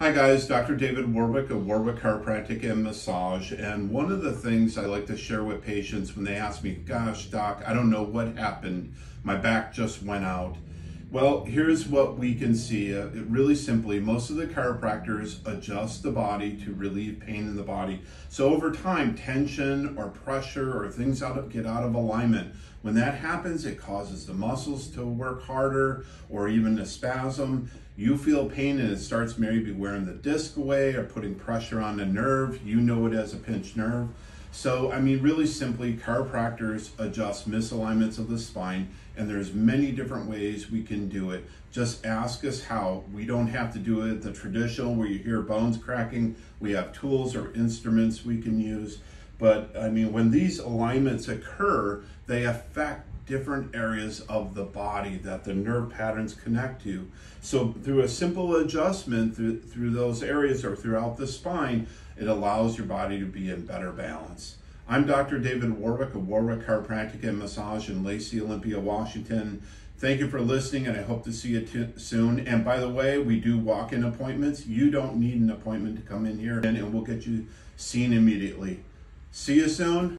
Hi guys, Dr. David Warwick of Warwick Chiropractic and Massage. And one of the things I like to share with patients when they ask me, gosh, doc, I don't know what happened. My back just went out. Well, here's what we can see. It really simply, most of the chiropractors adjust the body to relieve pain in the body. So over time, tension or pressure or things get out of alignment. When that happens, it causes the muscles to work harder or even a spasm. You feel pain and it starts maybe wearing the disc away or putting pressure on the nerve. You know it as a pinched nerve. So, I mean, really simply, chiropractors adjust misalignments of the spine, and there's many different ways we can do it. Just ask us how. We don't have to do it the traditional where you hear bones cracking. We have tools or instruments we can use. But, I mean, when these alignments occur, they affect different areas of the body that the nerve patterns connect to. So through a simple adjustment through those areas or throughout the spine, it allows your body to be in better balance. I'm Dr. David Warwick of Warwick Chiropractic and Massage in Lacey, Olympia, Washington. Thank you for listening, and I hope to see you soon. And by the way, we do walk-in appointments. You don't need an appointment to come in here, and we'll get you seen immediately. See you soon.